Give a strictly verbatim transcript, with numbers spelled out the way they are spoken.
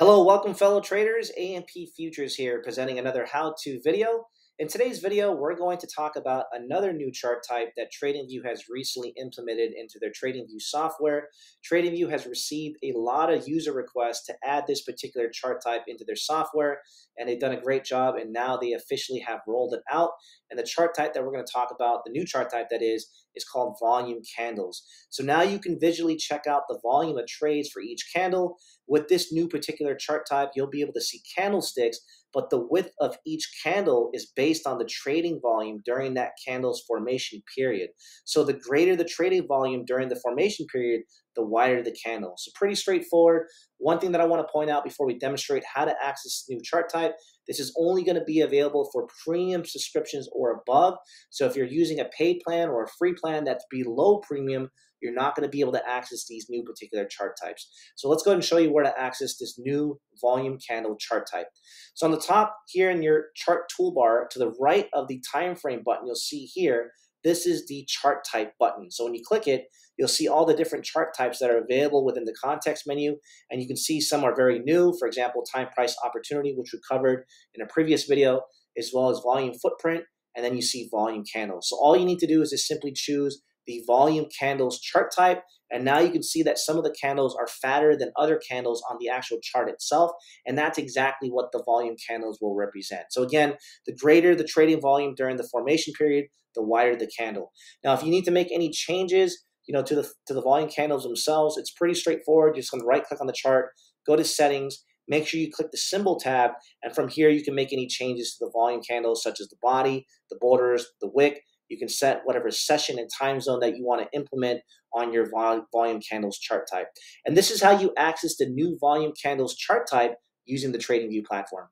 Hello, welcome fellow traders. A M P Futures here presenting another how-to video. In today's video, we're going to talk about another new chart type that TradingView has recently implemented into their TradingView software. TradingView has received a lot of user requests to add this particular chart type into their software, and they've done a great job, and now they officially have rolled it out. And the chart type that we're going to talk about, the new chart type that is, is called volume candles. So now you can visually check out the volume of trades for each candle. With this new particular chart type, you'll be able to see candlesticks, but the width of each candle is based on the trading volume during that candle's formation period. So the greater the trading volume during the formation period, the wider the candle. So pretty straightforward. One thing that I want to point out before we demonstrate how to access this new chart type, this is only going to be available for premium subscriptions or above. So if you're using a paid plan or a free plan that's below premium, you're not going to be able to access these new particular chart types. So let's go ahead and show you where to access this new volume candle chart type. So on the top here in your chart toolbar, to the right of the time frame button, you'll see here, this is the chart type button. So when you click it, you'll see all the different chart types that are available within the context menu. And you can see some are very new, for example, time price opportunity, which we covered in a previous video, as well as volume footprint, and then you see volume candles. So all you need to do is just simply choose the volume candles chart type, and now you can see that some of the candles are fatter than other candles on the actual chart itself, and that's exactly what the volume candles will represent. So again, the greater the trading volume during the formation period, the wider the candle. Now, if you need to make any changes, you know, to the to the volume candles themselves, it's pretty straightforward. You're just going to right click on the chart, go to settings, make sure you click the symbol tab, and from here you can make any changes to the volume candles, such as the body, the borders, the wick. You can set whatever session and time zone that you want to implement on your volume candles chart type. And this is how you access the new volume candles chart type using the TradingView platform.